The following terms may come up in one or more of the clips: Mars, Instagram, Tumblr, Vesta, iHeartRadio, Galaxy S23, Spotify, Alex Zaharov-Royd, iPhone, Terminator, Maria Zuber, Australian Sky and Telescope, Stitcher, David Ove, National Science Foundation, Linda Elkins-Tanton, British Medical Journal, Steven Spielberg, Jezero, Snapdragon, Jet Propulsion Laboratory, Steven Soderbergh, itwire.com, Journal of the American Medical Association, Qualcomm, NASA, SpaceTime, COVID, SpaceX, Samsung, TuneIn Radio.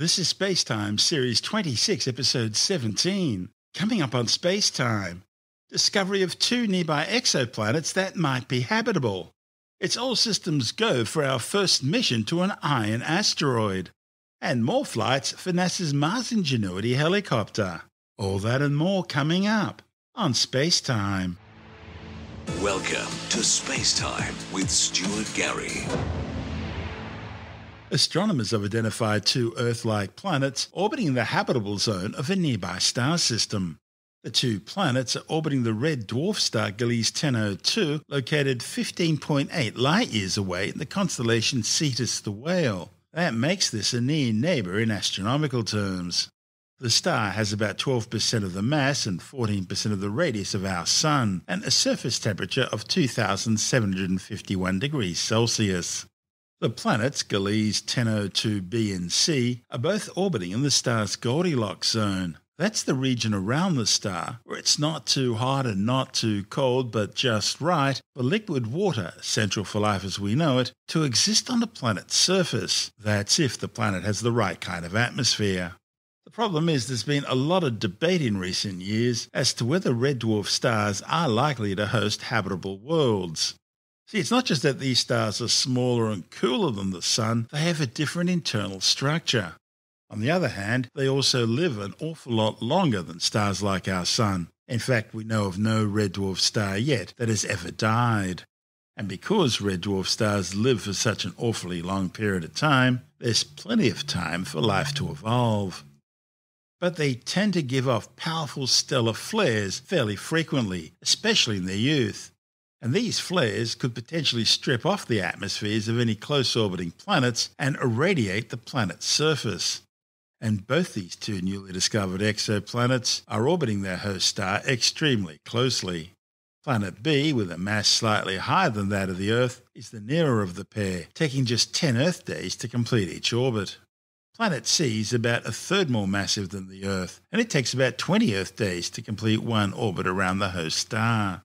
This is SpaceTime, Series 26, Episode 17. Coming up on SpaceTime, discovery of two nearby exoplanets that might be habitable. It's all systems go for our first mission to an iron asteroid. And more flights for NASA's Mars Ingenuity helicopter. All that and more coming up on SpaceTime. Welcome to SpaceTime with Stuart Gary. Astronomers have identified two Earth-like planets orbiting the habitable zone of a nearby star system. The two planets are orbiting the red dwarf star Gliese 1002, located 15.8 light-years away in the constellation Cetus the Whale. That makes this a near neighbour in astronomical terms. The star has about 12% of the mass and 14% of the radius of our Sun, and a surface temperature of 2,751 degrees Celsius. The planets Gliese 1002 b and c are both orbiting in the star's Goldilocks zone. That's the region around the star where it's not too hot and not too cold, but just right for liquid water, central for life as we know it, to exist on the planet's surface. That's if the planet has the right kind of atmosphere. The problem is there's been a lot of debate in recent years as to whether red dwarf stars are likely to host habitable worlds. See, it's not just that these stars are smaller and cooler than the Sun, they have a different internal structure. On the other hand, they also live an awful lot longer than stars like our Sun. In fact, we know of no red dwarf star yet that has ever died. And because red dwarf stars live for such an awfully long period of time, there's plenty of time for life to evolve. But they tend to give off powerful stellar flares fairly frequently, especially in their youth. And these flares could potentially strip off the atmospheres of any close-orbiting planets and irradiate the planet's surface. And both these two newly discovered exoplanets are orbiting their host star extremely closely. Planet B, with a mass slightly higher than that of the Earth, is the nearer of the pair, taking just 10 Earth days to complete each orbit. Planet C is about a third more massive than the Earth, and it takes about 20 Earth days to complete one orbit around the host star.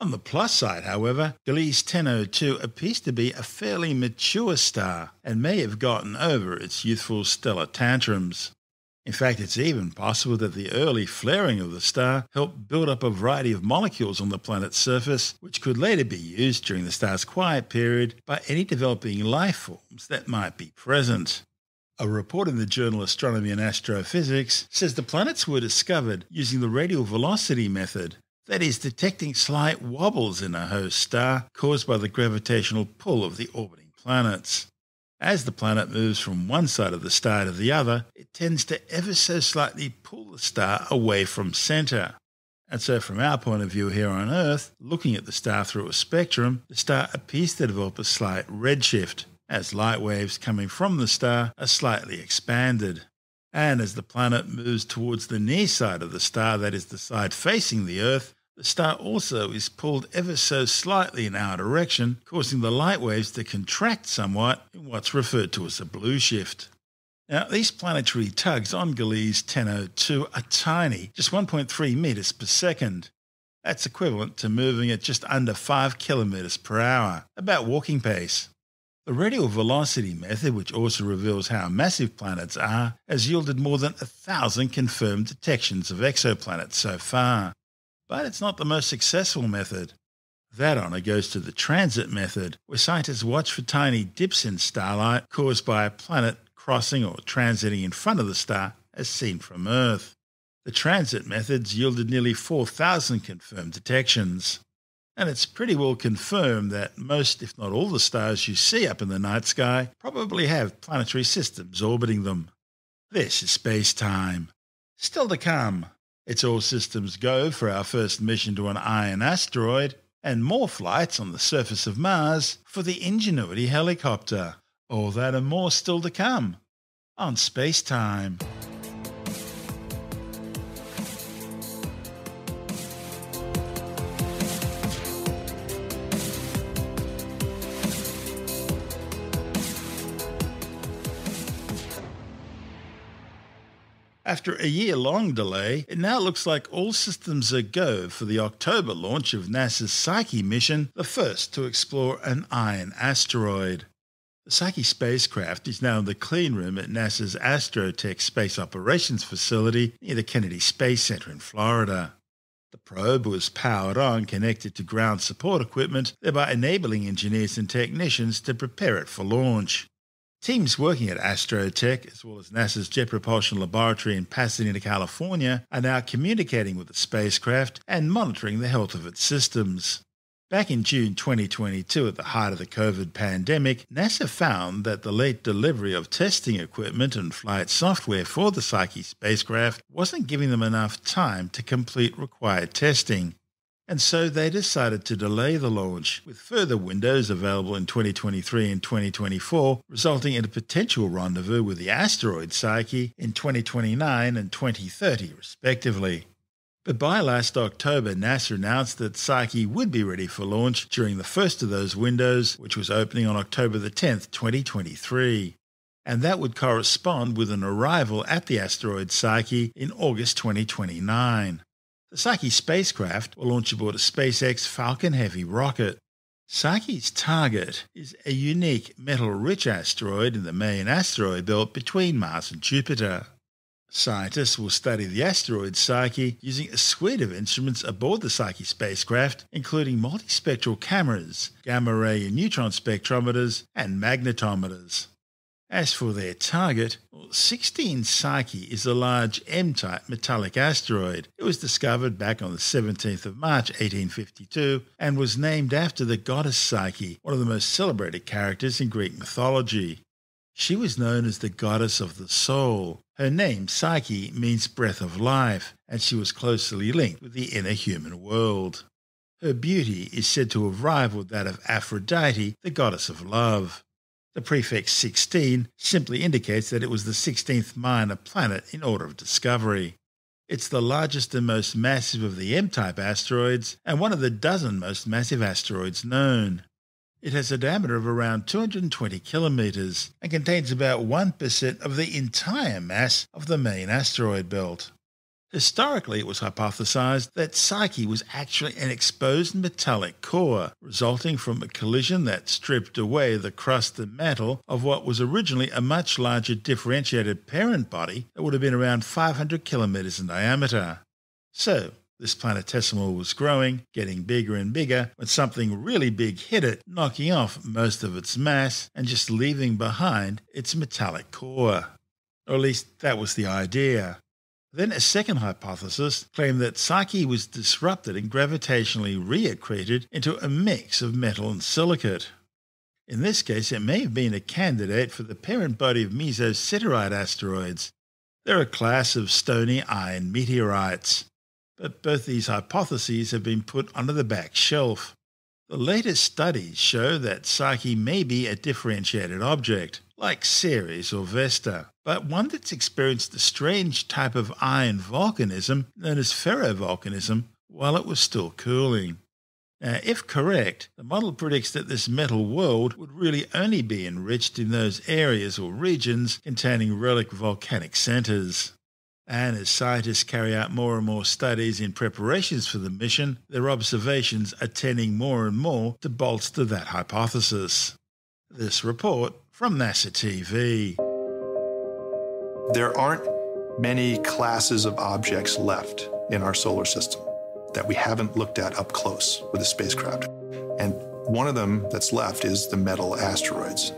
On the plus side, however, Gliese 1002 appears to be a fairly mature star and may have gotten over its youthful stellar tantrums. In fact, it's even possible that the early flaring of the star helped build up a variety of molecules on the planet's surface, which could later be used during the star's quiet period by any developing life forms that might be present. A report in the journal Astronomy and Astrophysics says the planets were discovered using the radial velocity method. That is, detecting slight wobbles in a host star caused by the gravitational pull of the orbiting planets. As the planet moves from one side of the star to the other, it tends to ever so slightly pull the star away from centre. And so from our point of view here on Earth, looking at the star through a spectrum, the star appears to develop a slight redshift, as light waves coming from the star are slightly expanded. And as the planet moves towards the near side of the star, that is the side facing the Earth, the star also is pulled ever so slightly in our direction, causing the light waves to contract somewhat in what's referred to as a blue shift. Now, these planetary tugs on Gliese 1002 are tiny, just 1.3 metres per second. That's equivalent to moving at just under 5 kilometres per hour, about walking pace. The radial velocity method, which also reveals how massive planets are, has yielded more than 1,000 confirmed detections of exoplanets so far. But it's not the most successful method. That honour goes to the transit method, where scientists watch for tiny dips in starlight caused by a planet crossing or transiting in front of the star as seen from Earth. The transit methods yielded nearly 4,000 confirmed detections. And it's pretty well confirmed that most, if not all, the stars you see up in the night sky probably have planetary systems orbiting them. This is SpaceTime. Still to come, it's all systems go for our first mission to an iron asteroid and more flights on the surface of Mars for the Ingenuity helicopter. All that and more still to come on SpaceTime. After a year-long delay, it now looks like all systems are go for the October launch of NASA's Psyche mission, the first to explore an iron asteroid. The Psyche spacecraft is now in the clean room at NASA's AstroTech Space Operations Facility near the Kennedy Space Center in Florida. The probe was powered on, connected to ground support equipment, thereby enabling engineers and technicians to prepare it for launch. Teams working at AstroTech, as well as NASA's Jet Propulsion Laboratory in Pasadena, California, are now communicating with the spacecraft and monitoring the health of its systems. Back in June 2022, at the height of the COVID pandemic, NASA found that the late delivery of testing equipment and flight software for the Psyche spacecraft wasn't giving them enough time to complete required testing. And so they decided to delay the launch, with further windows available in 2023 and 2024, resulting in a potential rendezvous with the asteroid Psyche in 2029 and 2030, respectively. But by last October, NASA announced that Psyche would be ready for launch during the first of those windows, which was opening on October 10, 2023. And that would correspond with an arrival at the asteroid Psyche in August 2029. The Psyche spacecraft will launch aboard a SpaceX Falcon Heavy rocket. Psyche's target is a unique metal-rich asteroid in the main asteroid belt between Mars and Jupiter. Scientists will study the asteroid Psyche using a suite of instruments aboard the Psyche spacecraft, including multispectral cameras, gamma-ray and neutron spectrometers, and magnetometers. As for their target, 16 Psyche is a large M-type metallic asteroid. It was discovered back on the 17th of March 1852 and was named after the goddess Psyche, one of the most celebrated characters in Greek mythology. She was known as the goddess of the soul. Her name, Psyche, means breath of life, and she was closely linked with the inner human world. Her beauty is said to have rivaled that of Aphrodite, the goddess of love. The prefix 16 simply indicates that it was the 16th minor planet in order of discovery. It's the largest and most massive of the M-type asteroids, and one of the dozen most massive asteroids known. It has a diameter of around 220 kilometres and contains about 1% of the entire mass of the main asteroid belt. Historically, it was hypothesised that Psyche was actually an exposed metallic core, resulting from a collision that stripped away the crust and mantle of what was originally a much larger differentiated parent body that would have been around 500 kilometres in diameter. So, this planetesimal was growing, getting bigger and bigger, when something really big hit it, knocking off most of its mass and just leaving behind its metallic core. Or at least that was the idea. Then a second hypothesis claimed that Psyche was disrupted and gravitationally re-accreted into a mix of metal and silicate. In this case, it may have been a candidate for the parent body of mesosiderite asteroids. They're a class of stony iron meteorites. But both these hypotheses have been put under the back shelf. The latest studies show that Psyche may be a differentiated object, like Ceres or Vesta, but one that's experienced a strange type of iron volcanism known as ferrovolcanism while it was still cooling. Now, if correct, the model predicts that this metal world would really only be enriched in those areas or regions containing relic volcanic centres. And as scientists carry out more and more studies in preparations for the mission, their observations are tending more and more to bolster that hypothesis. This report from NASA TV. There aren't many classes of objects left in our solar system that we haven't looked at up close with a spacecraft. And one of them that's left is the metal asteroids.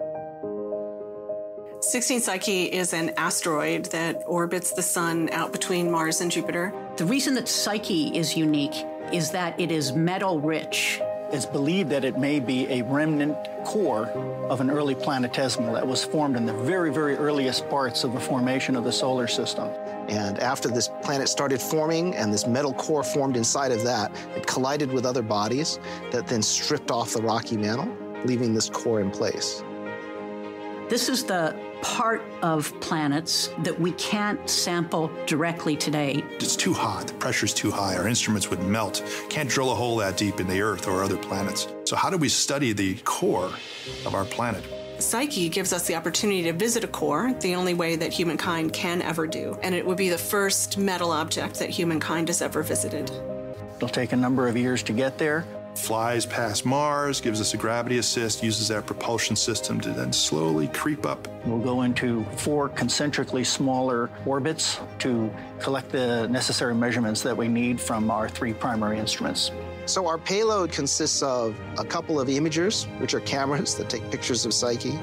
16 Psyche is an asteroid that orbits the sun out between Mars and Jupiter. The reason that Psyche is unique is that it is metal rich. It's believed that it may be a remnant core of an early planetesimal that was formed in the very, very earliest parts of the formation of the solar system. And after this planet started forming and this metal core formed inside of that, it collided with other bodies that then stripped off the rocky mantle, leaving this core in place. This is the part of planets that we can't sample directly today. It's too hot. The pressure's too high. Our instruments would melt. Can't drill a hole that deep in the Earth or other planets. So how do we study the core of our planet? Psyche gives us the opportunity to visit a core, the only way that humankind can ever do. And it would be the first metal object that humankind has ever visited. It'll take a number of years to get there. flies past Mars, gives us a gravity assist, uses that propulsion system to then slowly creep up. We'll go into 4 concentrically smaller orbits to collect the necessary measurements that we need from our 3 primary instruments. So our payload consists of a couple of imagers, which are cameras that take pictures of Psyche.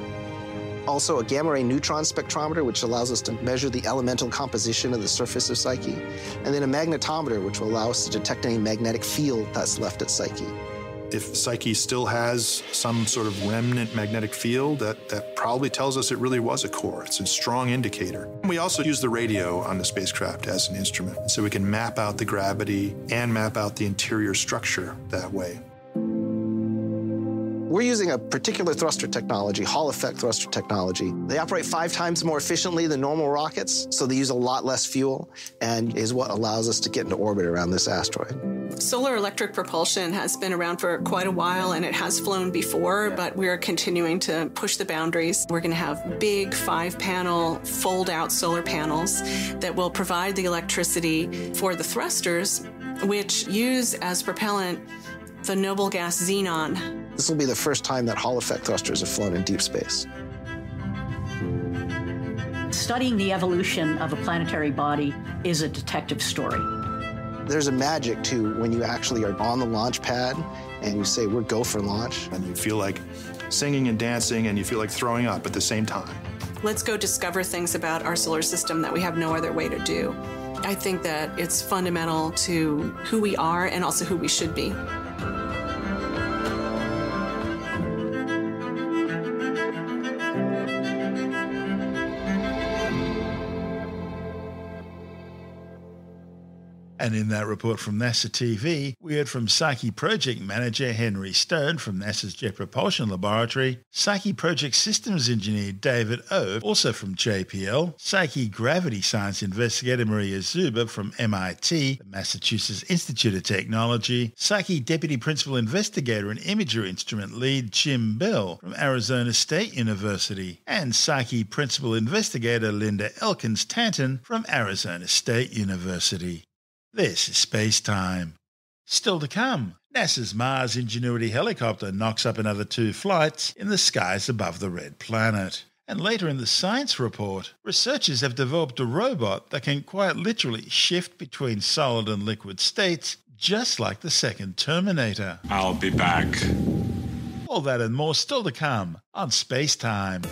Also a gamma-ray neutron spectrometer, which allows us to measure the elemental composition of the surface of Psyche. And then a magnetometer, which will allow us to detect any magnetic field that's left at Psyche. If Psyche still has some sort of remnant magnetic field, that probably tells us it really was a core. It's a strong indicator. We also use the radio on the spacecraft as an instrument, so we can map out the gravity and map out the interior structure that way. We're using a particular thruster technology, Hall effect thruster technology. They operate 5 times more efficiently than normal rockets, so they use a lot less fuel and is what allows us to get into orbit around this asteroid. Solar electric propulsion has been around for quite a while, and it has flown before, but we're continuing to push the boundaries. We're going to have big 5-panel, fold-out solar panels that will provide the electricity for the thrusters, which use as propellant the noble gas xenon. This will be the first time that Hall effect thrusters have flown in deep space. Studying the evolution of a planetary body is a detective story. There's a magic to when you actually are on the launch pad and you say, we're go for launch. And you feel like singing and dancing and you feel like throwing up at the same time. Let's go discover things about our solar system that we have no other way to do. I think that it's fundamental to who we are and also who we should be. And in that report from NASA TV, we heard from Psyche Project Manager Henry Stone from NASA's Jet Propulsion Laboratory, Psyche Project Systems Engineer David Ove, also from JPL, Psyche Gravity Science Investigator Maria Zuber from MIT, the Massachusetts Institute of Technology, Psyche Deputy Principal Investigator and Imager Instrument Lead Jim Bell from Arizona State University, and Psyche Principal Investigator Linda Elkins-Tanton from Arizona State University. This is Space Time. Still to come, NASA's Mars Ingenuity helicopter knocks up another 2 flights in the skies above the red planet. And later in the science report, researchers have developed a robot that can quite literally shift between solid and liquid states, just like the second Terminator. I'll be back. All that and more still to come on Space Time.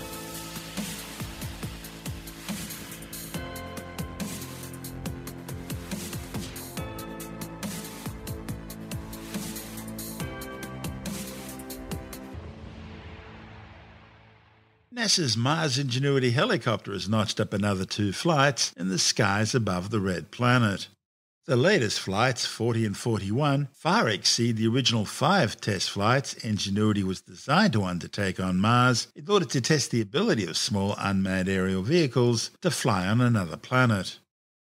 NASA's Mars Ingenuity helicopter has notched up another 2 flights in the skies above the red planet. The latest flights, 40 and 41, far exceed the original 5 test flights Ingenuity was designed to undertake on Mars in order to test the ability of small unmanned aerial vehicles to fly on another planet.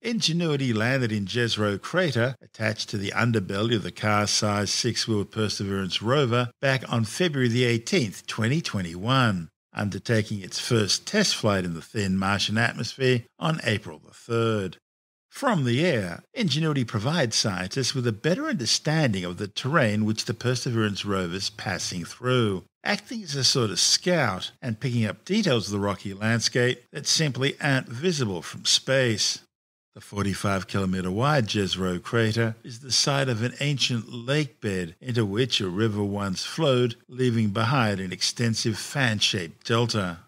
Ingenuity landed in Jezero crater, attached to the underbelly of the car-sized 6-wheeled Perseverance rover, back on February 18, 2021. Undertaking its first test flight in the thin Martian atmosphere on April the 3rd. From the air, Ingenuity provides scientists with a better understanding of the terrain which the Perseverance rover's passing through, acting as a sort of scout and picking up details of the rocky landscape that simply aren't visible from space. The 45-kilometre-wide Jezero crater is the site of an ancient lake bed into which a river once flowed, leaving behind an extensive fan-shaped delta.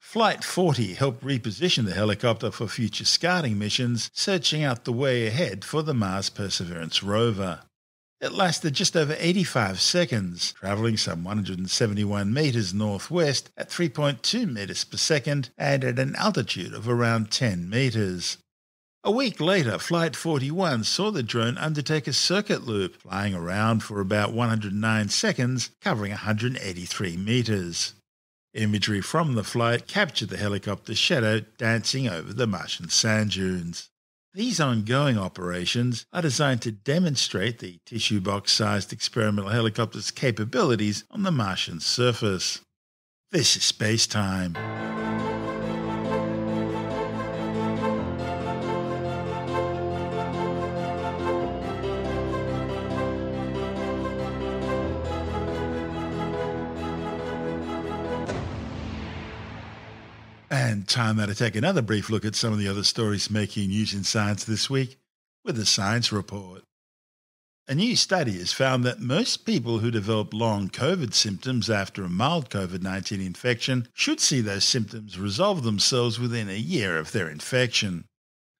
Flight 40 helped reposition the helicopter for future scouting missions, searching out the way ahead for the Mars Perseverance rover. It lasted just over 85 seconds, travelling some 171 metres northwest at 3.2 metres per second and at an altitude of around 10 metres. A week later, Flight 41 saw the drone undertake a circuit loop, flying around for about 109 seconds, covering 183 metres. Imagery from the flight captured the helicopter's shadow dancing over the Martian sand dunes. These ongoing operations are designed to demonstrate the tissue box-sized experimental helicopter's capabilities on the Martian surface. This is Space Time. and time now to take another brief look at some of the other stories making news in science this week with the Science Report. A new study has found that most people who develop long COVID symptoms after a mild COVID-19 infection should see those symptoms resolve themselves within a year of their infection.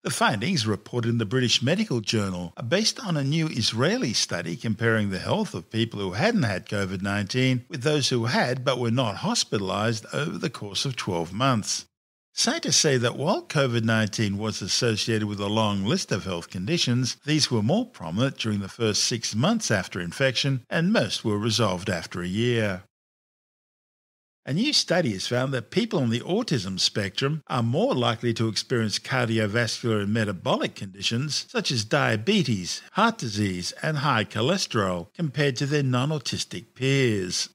The findings, reported in the British Medical Journal, are based on a new Israeli study comparing the health of people who hadn't had COVID-19 with those who had but were not hospitalised over the course of 12 months. Scientists say that while COVID-19 was associated with a long list of health conditions, these were more prominent during the first 6 months after infection, and most were resolved after a year. A new study has found that people on the autism spectrum are more likely to experience cardiovascular and metabolic conditions such as diabetes, heart disease and high cholesterol compared to their non-autistic peers.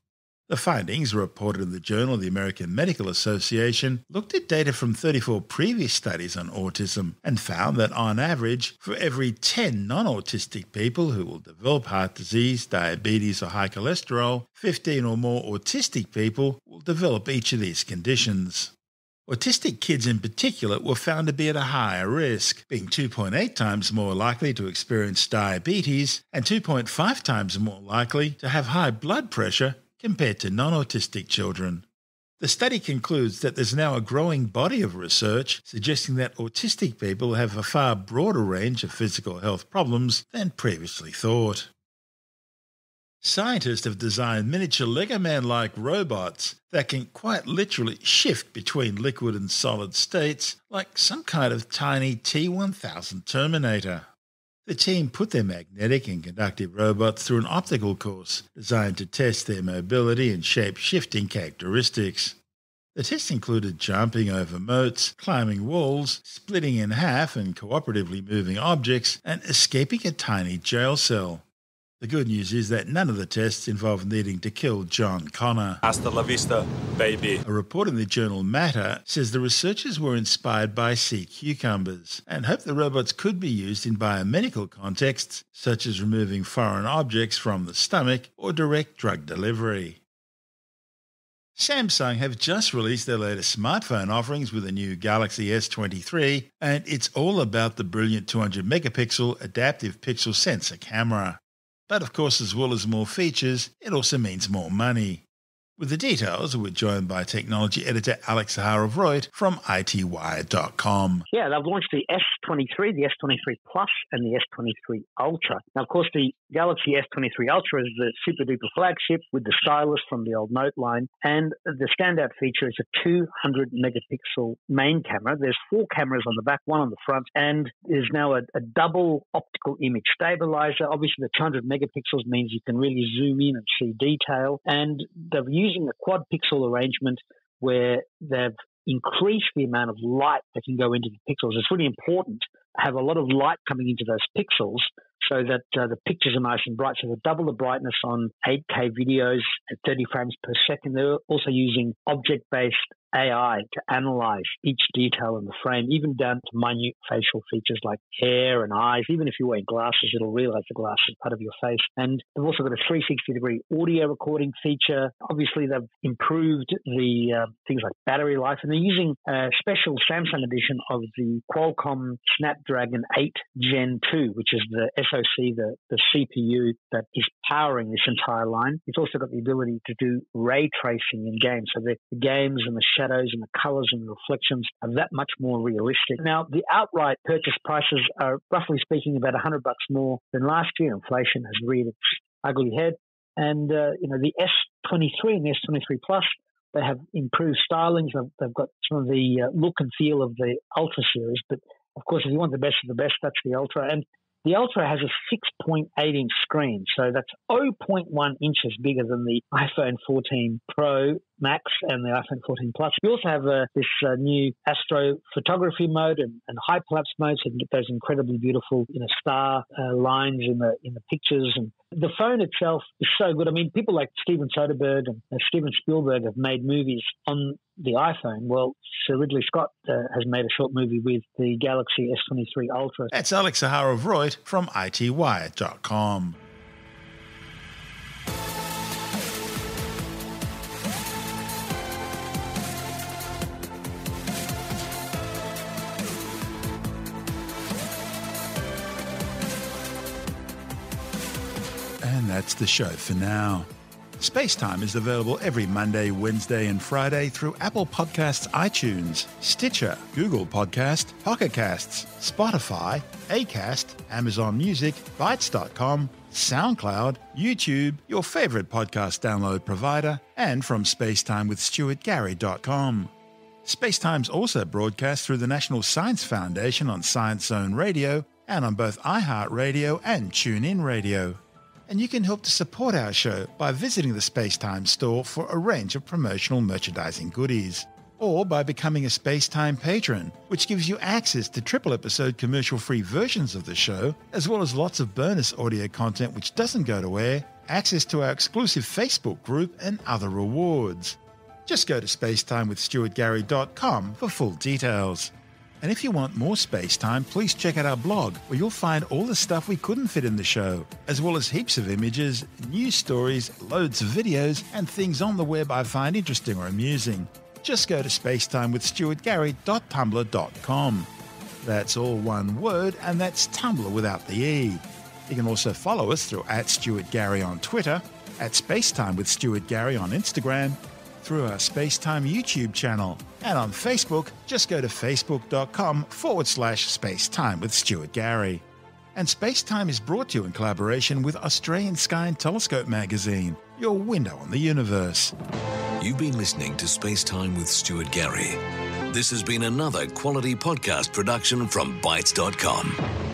The findings, reported in the Journal of the American Medical Association, looked at data from 34 previous studies on autism and found that on average, for every 10 non-autistic people who will develop heart disease, diabetes or high cholesterol, 15 or more autistic people will develop each of these conditions. Autistic kids in particular were found to be at a higher risk, being 2.8 times more likely to experience diabetes and 2.5 times more likely to have high blood pressure compared to non-autistic children. The study concludes that there's now a growing body of research suggesting that autistic people have a far broader range of physical health problems than previously thought. Scientists have designed miniature Lego Man-like robots that can quite literally shift between liquid and solid states like some kind of tiny T-1000 Terminator. The team put their magnetic and conductive robots through an optical course designed to test their mobility and shape-shifting characteristics. The tests included jumping over moats, climbing walls, splitting in half and cooperatively moving objects, and escaping a tiny jail cell. The good news is that none of the tests involved needing to kill John Connor. Hasta la vista, baby. A report in the journal Matter says the researchers were inspired by sea cucumbers and hope the robots could be used in biomedical contexts, such as removing foreign objects from the stomach or direct drug delivery. Samsung have just released their latest smartphone offerings with the new Galaxy S23, and it's all about the brilliant 200-megapixel adaptive pixel sensor camera. But of course, as well as more features, it also means more money. With the details, we're joined by technology editor Alex Zaharov-Royd from itwire.com. Yeah, they've launched the S23, the S23 Plus and the S23 Ultra. Now, of course, the Galaxy S23 Ultra is the super-duper flagship with the stylus from the old Note line, and the standout feature is a 200-megapixel main camera. There's four cameras on the back, one on the front, and there's now a double optical image stabilizer. Obviously, the 200 megapixels means you can really zoom in and see detail, and they've using a quad pixel arrangement where they've increased the amount of light that can go into the pixels. It's really important to have a lot of light coming into those pixels so that the pictures are nice and bright. So they double the brightness on 8K videos at 30 frames per second. They're also using object-based AI to analyze each detail in the frame, even down to minute facial features like hair and eyes. Even if you're wearing glasses, it'll realize the glasses is part of your face. And they've also got a 360-degree audio recording feature. Obviously, they've improved the things like battery life, and they're using a special Samsung edition of the Qualcomm Snapdragon 8 Gen 2, which is the SoC, the CPU that is powering this entire line. It's also got the ability to do ray tracing in games, so the games and the shadows and the colors and the reflections are that much more realistic. Now, the outright purchase prices are, roughly speaking, about $100 more than last year. Inflation has reared its ugly head. And, the S23 and the S23 Plus, they have improved stylings. They've got some of the look and feel of the Ultra series. But, of course, if you want the best of the best, that's the Ultra. And the Ultra has a 6.8-inch screen, so that's 0.1 inches bigger than the iPhone 14 Pro Max and the iPhone 14 Plus. We also have this new astrophotography mode and hyperlapse mode, so you can get those incredibly beautiful star lines in the pictures. And the phone itself is so good. I mean, people like Steven Soderbergh and Steven Spielberg have made movies on the iPhone. Well, Sir Ridley Scott has made a short movie with the Galaxy S23 Ultra. That's Alex Zaharov-Royd from itwire.com. that's the show for now. SpaceTime is available every Monday, Wednesday and Friday through Apple Podcasts, iTunes, Stitcher, Google Podcast, Pocket Casts, Spotify, Acast, Amazon Music, Bytes.com, SoundCloud, YouTube, your favorite podcast download provider, and from SpaceTimeWithStuartGary.com. SpaceTime's also broadcast through the National Science Foundation on Science Zone Radio and on both iHeartRadio and TuneIn Radio. And you can help to support our show by visiting the SpaceTime store for a range of promotional merchandising goodies, or by becoming a SpaceTime patron, which gives you access to triple-episode commercial-free versions of the show, as well as lots of bonus audio content which doesn't go to air, access to our exclusive Facebook group, and other rewards. Just go to spacetimewithstuartgary.com for full details. And if you want more SpaceTime, please check out our blog, where you'll find all the stuff we couldn't fit in the show, as well as heaps of images, news stories, loads of videos, and things on the web I find interesting or amusing. Just go to spacetimewithstuartgary.tumblr.com. That's all one word, and that's Tumblr without the E. You can also follow us through @StuartGary on Twitter, @SpaceTimeWithStuartGary on Instagram, through our SpaceTime YouTube channel. And on Facebook, just go to facebook.com/SpaceTimeWithStuartGary. And SpaceTime is brought to you in collaboration with Australian Sky and Telescope magazine, your window on the universe. You've been listening to SpaceTime with Stuart Gary. This has been another quality podcast production from Bytes.com.